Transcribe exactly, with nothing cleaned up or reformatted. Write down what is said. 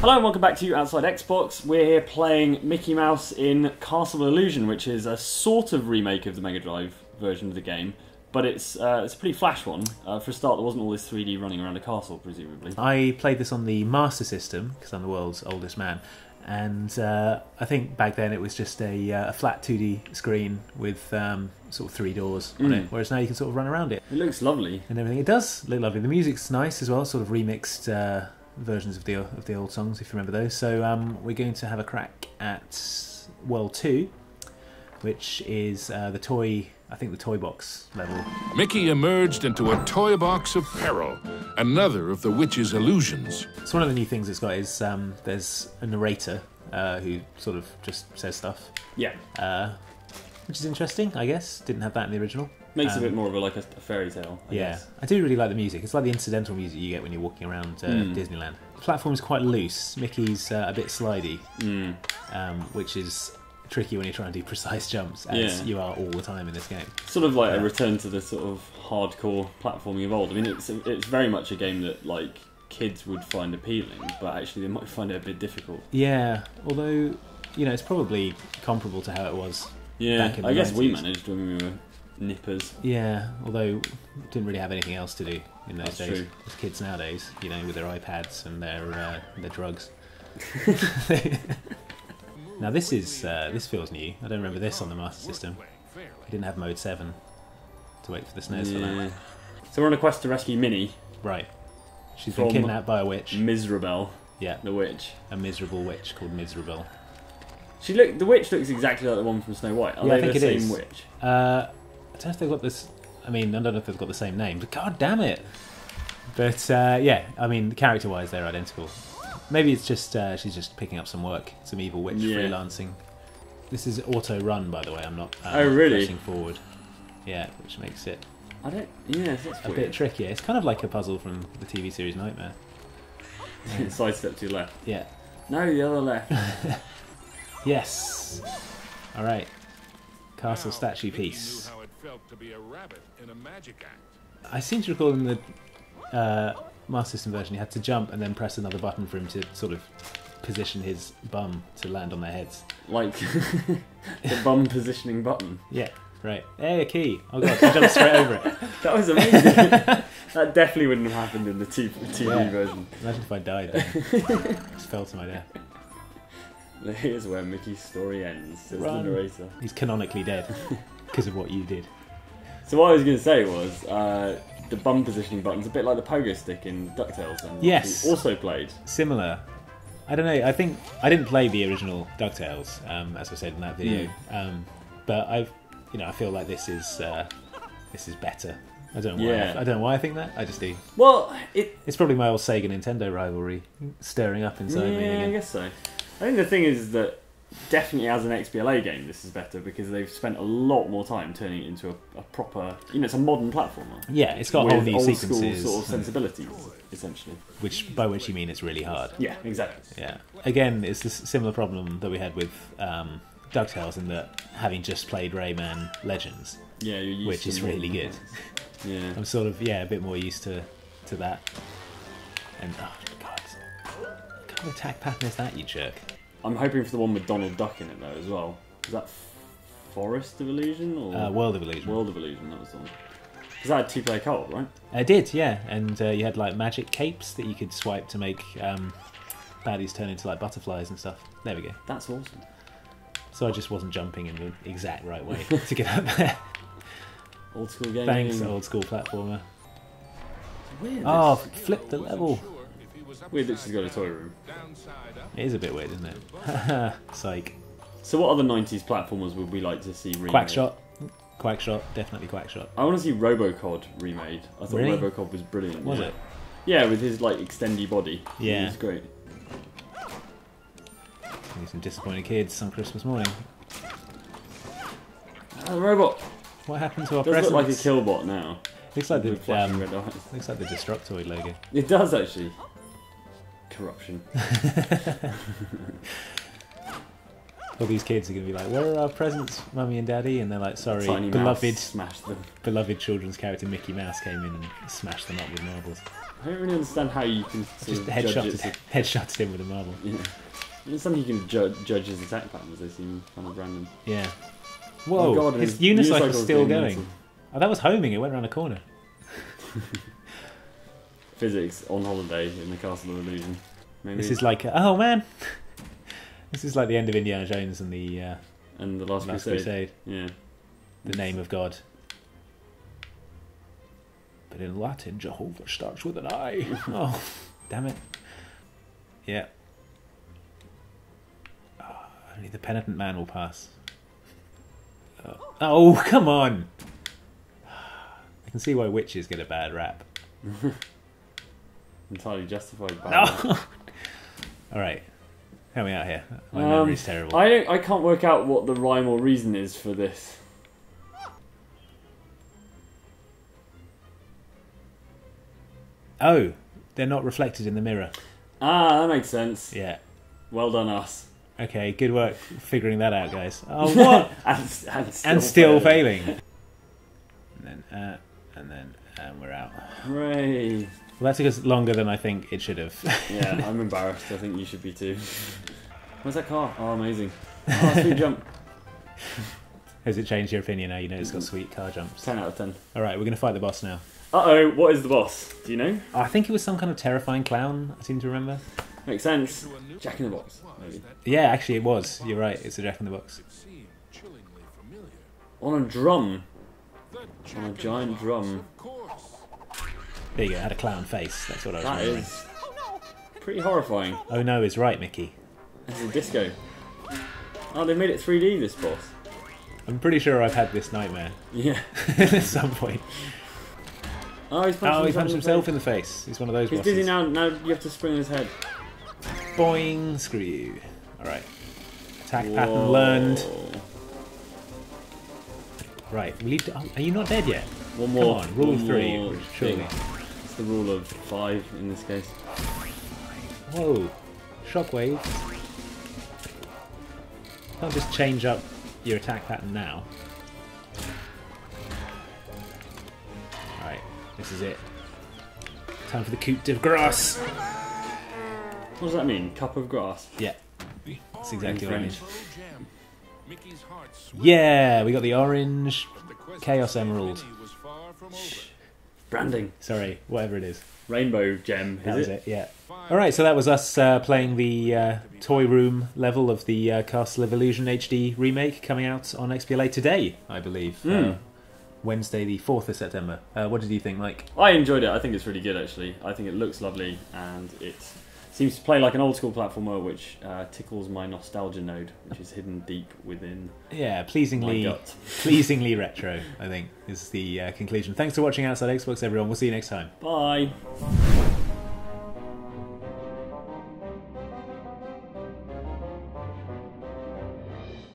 Hello and welcome back to Outside Xbox. We're here playing Mickey Mouse in Castle of Illusion, which is a sort of remake of the Mega Drive version of the game, but it's uh, it's a pretty flash one. Uh, for a start, there wasn't all this three D running around a castle, presumably. I played this on the Master System, because I'm the world's oldest man, and uh, I think back then it was just a, uh, a flat two D screen with um, sort of three doors on mm. it, whereas now you can sort of run around it. It looks lovely. And everything. It does look lovely. The music's nice as well, sort of remixed... Uh, versions of the of the old songs, if you remember those. So um, we're going to have a crack at World two, which is uh, the toy, I think the toy box level. Mickey emerged into a toy box of peril, another of the witch's illusions. So one of the new things it's got is um, there's a narrator uh, who sort of just says stuff. Yeah. Uh, which is interesting, I guess. Didn't have that in the original. Makes um, it a bit more of a, like a fairy tale. I yeah, guess. I do really like the music. It's like the incidental music you get when you're walking around uh, mm. Disneyland. The platform's quite loose. Mickey's uh, a bit slidey, mm. um, which is tricky when you try and do precise jumps, as yeah. you are all the time in this game. Sort of like yeah. a return to the sort of hardcore platforming of old. I mean, it's it's very much a game that like kids would find appealing, but actually they might find it a bit difficult. Yeah, although you know it's probably comparable to how it was. Yeah, back in the I guess nineties. We managed when we were. Nippers. Yeah, although didn't really have anything else to do in those That's days. True. As kids nowadays, you know, with their iPads and their uh, their drugs. Now this is uh, this feels new. I don't remember this on the Master System. I didn't have Mode Seven to wait for the snares yeah. for that. So we're on a quest to rescue Minnie. Right. She's been kidnapped by a witch. Mizrabel. Yeah. The witch. A miserable witch called Mizrabel. She look. The witch looks exactly like the one from Snow White. Are yeah, they I think the it same is. witch? Uh, I don't know if they've got this. I mean, I don't know if they've got the same name, but god damn it! But uh, yeah, I mean, character-wise, they're identical. Maybe it's just uh, she's just picking up some work, some evil witch yeah. freelancing. This is auto-run, by the way. I'm not. Um, oh really? Pushing forward. Yeah, which makes it. I don't. Yeah, it's a weird. bit trickier. It's kind of like a puzzle from the T V series Nightmare. Yeah. Sidestep to your left. Yeah. No, the other left. Yes. All right. Castle statue piece. Felt to be a rabbit in a magic act. I seem to recall in the uh, Master System version, he had to jump and then press another button for him to sort of position his bum to land on their heads. Like the bum positioning button. Yeah, right. Hey, a key. Oh god, I jumped straight over it. That was amazing. That definitely wouldn't have happened in the T V yeah. version. Imagine if I died then. Just fell to my death. Here's where Mickey's story ends. Says the narrator. He's canonically dead. Because of what you did. So what I was going to say was, uh, the bum positioning button's a bit like the pogo stick in DuckTales. And yes. We also played. Similar. I don't know, I think, I didn't play the original DuckTales, um, as I said in that video, mm. um, but I've, you know, I feel like this is, uh, this is better. I don't know why, yeah. I, I don't know why I think that, I just do. Well, it... It's probably my old Sega Nintendo rivalry stirring up inside yeah, me. Yeah, I guess so. I think the thing is that definitely as an X B L A game this is better because they've spent a lot more time turning it into a, a proper, you know, it's a modern platformer. Yeah, it's got whole new old sequences. School sort of sensibilities, essentially. Which, by which you mean it's really hard. Yeah, exactly. Yeah. Again, it's this similar problem that we had with um, DuckTales in that having just played Rayman Legends, yeah, you're used which to is really good. Yeah. I'm sort of, yeah, a bit more used to, to that. And, oh, God. What kind of attack pattern is that, you jerk? I'm hoping for the one with Donald Duck in it, though, as well. Is that Forest of Illusion? Or uh, World of Illusion. World of Illusion, that was the one. Because that had two-player co-op, right? It did, yeah. And uh, you had, like, magic capes that you could swipe to make um, baddies turn into, like, butterflies and stuff. There we go. That's awesome. So I just wasn't jumping in the exact right way to get out there. Old-school game. Thanks, old-school platformer. It's weird. Oh, flip the level. Weird that she's got a toy room. It is a bit weird, isn't it? Psych. So what other nineties platformers would we like to see remade? Quackshot. Quackshot. Definitely Quackshot. I want to see RoboCod remade. I thought really? RoboCod was brilliant. Was yeah. it? Yeah, with his, like, extendy body. Yeah. It was great. Maybe some disappointed kids on Christmas morning. Oh, the robot! What happened to our presents? It does look like a killbot now. Looks like, the, um, red eyes. Looks like the destructoid logo. It does, actually. Corruption. All these kids are going to be like, where are our presents, Mummy and Daddy? And they're like, sorry, Tiny beloved smash them. Beloved children's character Mickey Mouse came in and smashed them up with marbles. I don't really understand how you can sort just headshotted a... headshotted him with a marble. Yeah. It's something you can ju judge his attack patterns. They seem kind of random. Yeah. Whoa, oh God, his, his unicycle is still going. Oh, that was homing. It went around a corner. Physics on holiday in the Castle of Illusion. Maybe. This is like, oh man, this is like the end of Indiana Jones and the uh, and the Last, Last Crusade. Crusade. Yeah. The name of God. But in Latin, Jehovah starts with an I. Oh, damn it. Yeah. Oh, only the penitent man will pass. Oh, oh come on! I can see why witches get a bad rap. Entirely justified bad rap. No. Alright. Help me out here. My um, memory's terrible. I, don't, I can't work out what the rhyme or reason is for this. Oh, they're not reflected in the mirror. Ah, that makes sense. Yeah. Well done, us. Okay, good work figuring that out, guys. Oh, what? and, and still, and still failing. failing. And then, uh, and then, and we're out. Hooray. Well, that took us longer than I think it should have. Yeah, I'm embarrassed. I think you should be too. Where's that car? Oh, amazing. Oh, sweet jump. Has it changed your opinion now? You know it's got sweet car jumps. ten out of ten. All right, we're going to fight the boss now. Uh-oh, what is the boss? Do you know? I think it was some kind of terrifying clown, I seem to remember. Makes sense. Jack in the Box, maybe. Yeah, actually it was. You're right, it's a Jack in the Box. On a drum. On a giant drum. There you go, it had a clown face. That's what I was that remembering. Is pretty horrifying. Oh no, is right, Mickey. This is a disco. Oh, they made it three D, this boss. I'm pretty sure I've had this nightmare. Yeah. At some point. Oh, he's punched, oh, he punched himself in the face. He's one of those. He's bosses. Dizzy now. Now you have to spring his head. Boing! Screw you. All right. Attack Whoa. pattern learned. Right. We need to, oh, are you not dead yet? One more. Come on, rule of three. More, surely. It's the rule of five in this case. Whoa! Shockwave. Can't just change up your attack pattern now. This is it. Time for the coup de grace. What does that mean? Cup of grass? Yeah. That's exactly what I mean. Yeah, we got the orange Chaos Emerald. Branding. Sorry, whatever it is. Rainbow gem, that is it? It, yeah. Alright, so that was us uh, playing the uh, Toy Room level of the uh, Castle of Illusion H D remake coming out on X B L A today, I believe. Mm. Uh, Wednesday the fourth of September. Uh, what did you think, Mike? I enjoyed it. I think it's really good, actually. I think it looks lovely, and it seems to play like an old-school platformer, which uh, tickles my nostalgia node, which is hidden deep within Yeah, pleasingly my gut. pleasingly retro, I think, is the uh, conclusion. Thanks for watching Outside Xbox, everyone. We'll see you next time. Bye!